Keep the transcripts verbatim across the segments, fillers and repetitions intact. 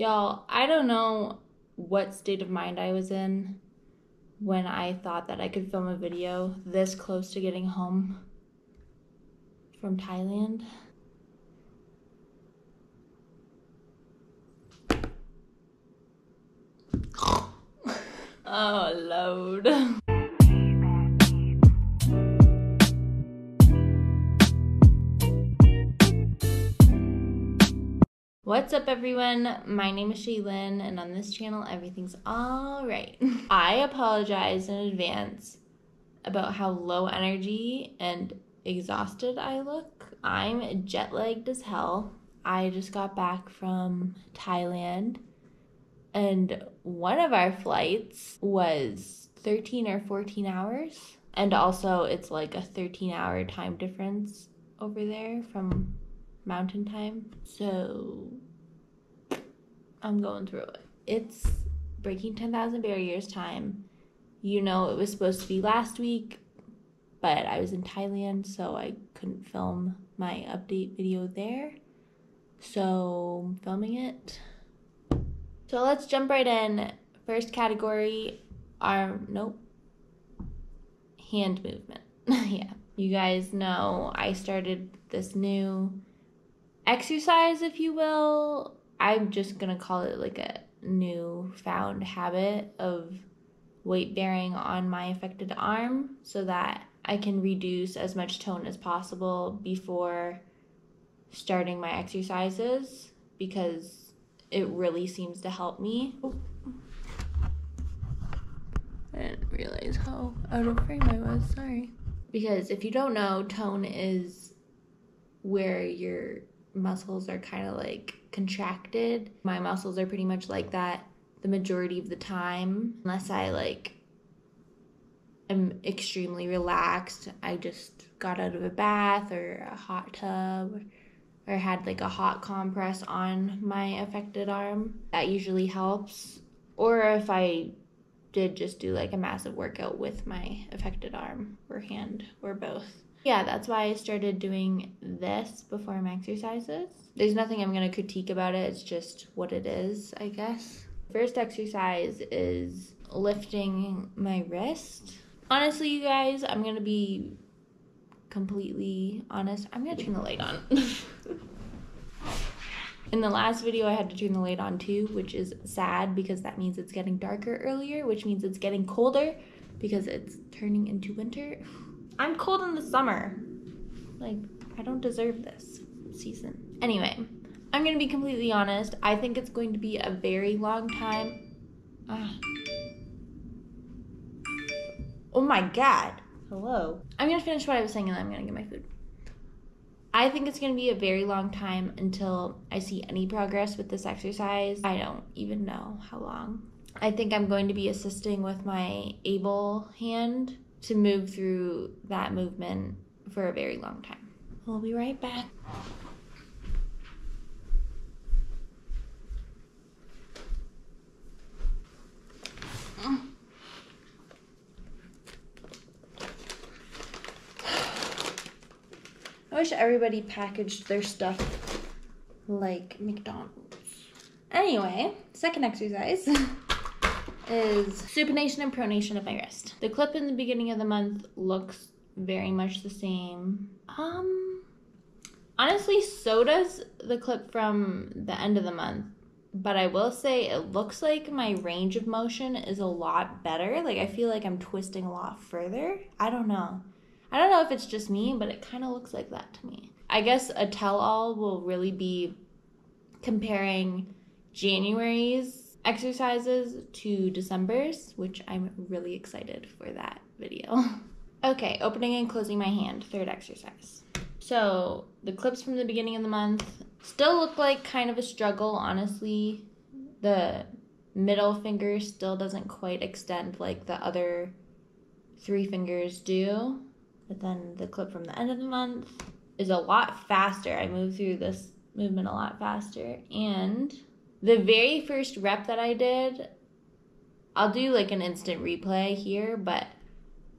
Y'all, I don't know what state of mind I was in when I thought that I could film a video this close to getting home from Thailand. Oh, load. What's up, everyone? My name is Shaylin, and on this channel, everything's all right. I apologize in advance about how low energy and exhausted I look. I'm jet-lagged as hell. I just got back from Thailand, and one of our flights was thirteen or fourteen hours, and also it's like a thirteen hour time difference over there from mountain time, so I'm going through it. It's Breaking ten thousand Barriers time. You know, it was supposed to be last week, but I was in Thailand, so I couldn't film my update video there, so I'm filming it. So let's jump right in. First category, arm, nope, hand movement. Yeah. You guys know I started this new exercise, if you will. I'm just gonna call it like a new found habit of weight bearing on my affected arm so that I can reduce as much tone as possible before starting my exercises, because it really seems to help me. Oh. I didn't realize how out of frame I was, sorry. Because if you don't know, tone is where your muscles are kind of like contracted. My muscles are pretty much like that the majority of the time. Unless I like am extremely relaxed. I just got out of a bath or a hot tub, or had like a hot compress on my affected arm. That usually helps. Or if I did just do like a massive workout with my affected arm or hand or both. Yeah, that's why I started doing this before my exercises. There's nothing I'm gonna critique about it, it's just what it is, I guess. First exercise is lifting my wrist. Honestly, you guys, I'm gonna be completely honest. I'm gonna turn the light on. In the last video I had to turn the light on too, which is sad because that means it's getting darker earlier, which means it's getting colder because it's turning into winter. I'm cold in the summer. Like, I don't deserve this season. Anyway, I'm gonna be completely honest. I think it's going to be a very long time. Ah. Oh my God. Hello. I'm gonna finish what I was saying and then I'm gonna get my food. I think it's gonna be a very long time until I see any progress with this exercise. I don't even know how long. I think I'm going to be assisting with my able hand to move through that movement for a very long time. We'll be right back. I wish everybody packaged their stuff like McDonald's. Anyway, second exercise is supination and pronation of my wrist. The clip in the beginning of the month looks very much the same. Um, honestly, so does the clip from the end of the month. But I will say it looks like my range of motion is a lot better. Like, I feel like I'm twisting a lot further. I don't know. I don't know if it's just me, but it kind of looks like that to me. I guess a tell-all will really be comparing January's exercises to December's, which I'm really excited for that video. Okay, opening and closing my hand, third exercise. So the clips from the beginning of the month still look like kind of a struggle, honestly. The middle finger still doesn't quite extend like the other three fingers do. But then the clip from the end of the month is a lot faster. I move through this movement a lot faster. And the very first rep that I did, I'll do like an instant replay here, but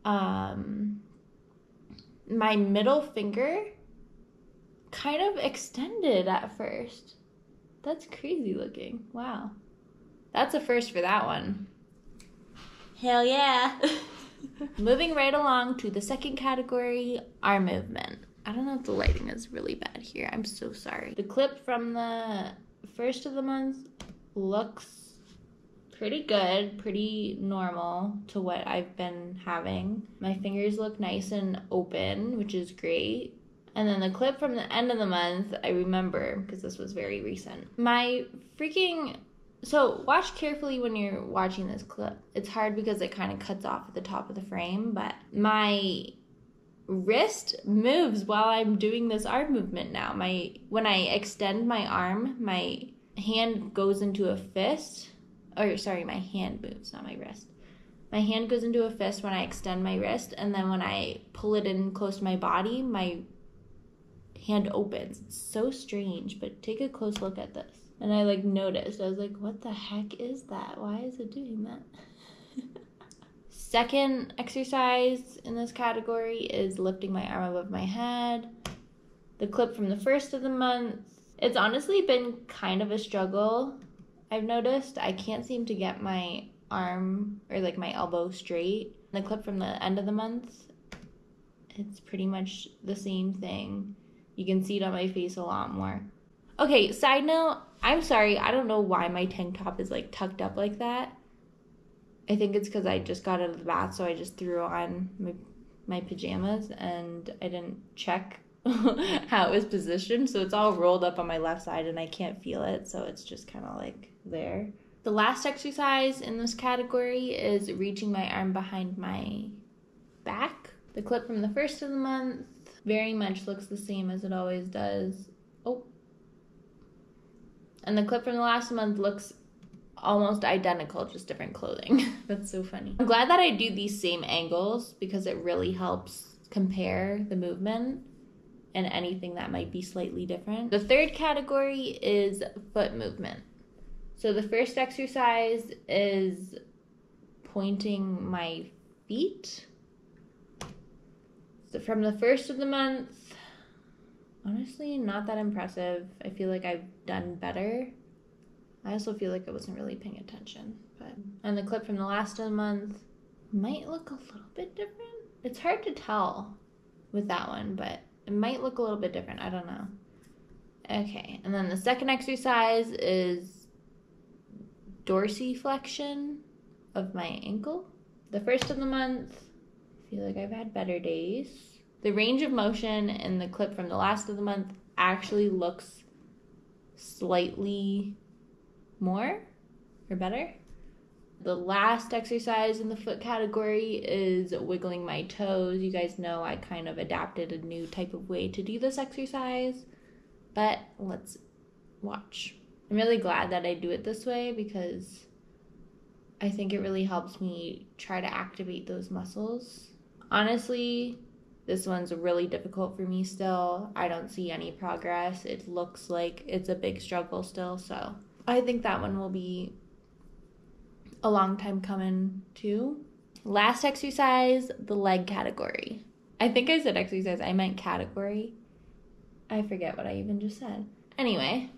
um, my middle finger kind of extended at first. That's crazy looking. Wow. That's a first for that one. Hell yeah. Moving right along to the second category, our movement. I don't know if the lighting is really bad here. I'm so sorry. The clip from the first of the month looks pretty good, pretty normal to what I've been having. My fingers look nice and open, which is great. And then the clip from the end of the month, I remember, because this was very recent. My freaking... So watch carefully when you're watching this clip. It's hard because it kind of cuts off at the top of the frame, but my wrist moves while I'm doing this arm movement now. My when I extend my arm, my hand goes into a fist. Or sorry, my hand moves, not my wrist. My hand goes into a fist when I extend my wrist, and then when I pull it in close to my body, my hand opens. It's so strange, but take a close look at this. And I like noticed, I was like, what the heck is that? Why is it doing that? Second exercise in this category is lifting my arm above my head. The clip from the first of the month. It's honestly been kind of a struggle, I've noticed. I can't seem to get my arm or like my elbow straight. The clip from the end of the month, it's pretty much the same thing. You can see it on my face a lot more. Okay, side note, I'm sorry, I don't know why my tank top is like tucked up like that. I think it's because I just got out of the bath, so I just threw on my, my pajamas and I didn't check how it was positioned, so it's all rolled up on my left side and I can't feel it, so it's just kind of like there. The last exercise in this category is reaching my arm behind my back. The clip from the first of the month very much looks the same as it always does. Oh. And the clip from the last month looks almost identical, just different clothing. That's so funny. I'm glad that I do these same angles because it really helps compare the movement and anything that might be slightly different. The third category is foot movement. So the first exercise is pointing my feet. So from the first of the month, honestly, not that impressive. I feel like I've done better. I also feel like I wasn't really paying attention. But and the clip from the last of the month might look a little bit different. It's hard to tell with that one, but it might look a little bit different. I don't know. Okay, and then the second exercise is dorsiflexion of my ankle. The first of the month, I feel like I've had better days. The range of motion in the clip from the last of the month actually looks slightly more or better. The last exercise in the foot category is wiggling my toes. You guys know I kind of adapted a new type of way to do this exercise, but let's watch. I'm really glad that I do it this way because I think it really helps me try to activate those muscles. Honestly, this one's really difficult for me still. I don't see any progress. It looks like it's a big struggle still, so I think that one will be a long time coming too. Last exercise, the leg category. I think I said exercise, I meant category. I forget what I even just said. Anyway,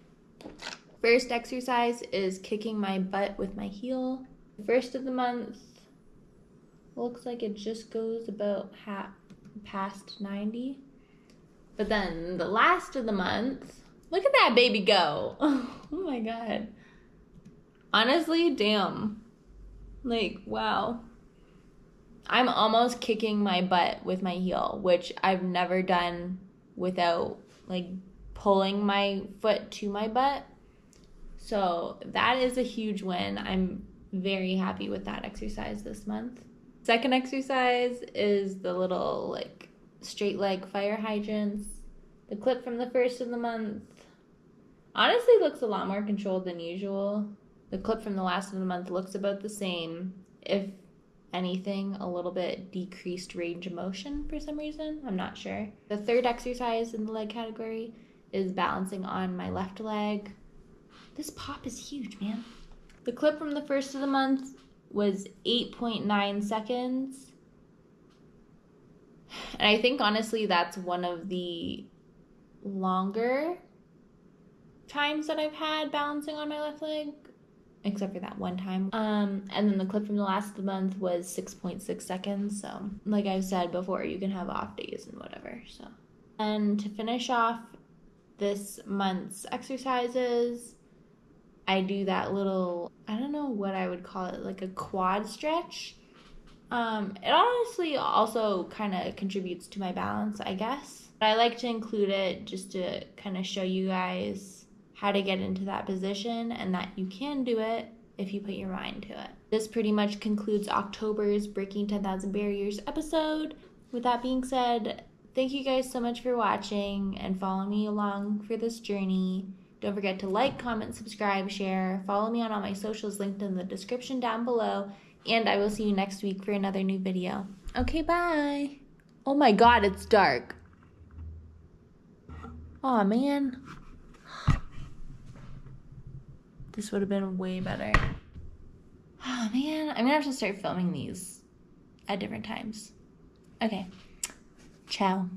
first exercise is kicking my butt with my heel. First of the month, looks like it just goes about half past ninety. But then the last of the month, look at that baby go. Oh my god, honestly, damn, like wow, I'm almost kicking my butt with my heel, which I've never done without like pulling my foot to my butt, so that is a huge win. I'm very happy with that exercise this month. Second exercise is the little like straight leg fire hydrants. The clip from the first of the month honestly looks a lot more controlled than usual. The clip from the last of the month looks about the same. If anything, a little bit decreased range of motion for some reason. I'm not sure. The third exercise in the leg category is balancing on my left leg. This pop is huge, man. The clip from the first of the month was eight point nine seconds. And I think honestly that's one of the longer times that I've had balancing on my left leg, except for that one time. Um, and then the clip from the last of the month was six point six seconds. So like I've said before, you can have off days and whatever. So, and to finish off this month's exercises, I do that little, I don't know what I would call it, like a quad stretch. Um, it honestly also kind of contributes to my balance, I guess. But I like to include it just to kind of show you guys how to get into that position and that you can do it if you put your mind to it. This pretty much concludes October's Breaking ten thousand Barriers episode. With that being said, thank you guys so much for watching and following me along for this journey. Don't forget to like, comment, subscribe, share, follow me on all my socials linked in the description down below, and I will see you next week for another new video. Okay, bye. Oh my God, it's dark. Aw, man. This would have been way better. Oh man, I'm gonna have to start filming these at different times. Okay, ciao.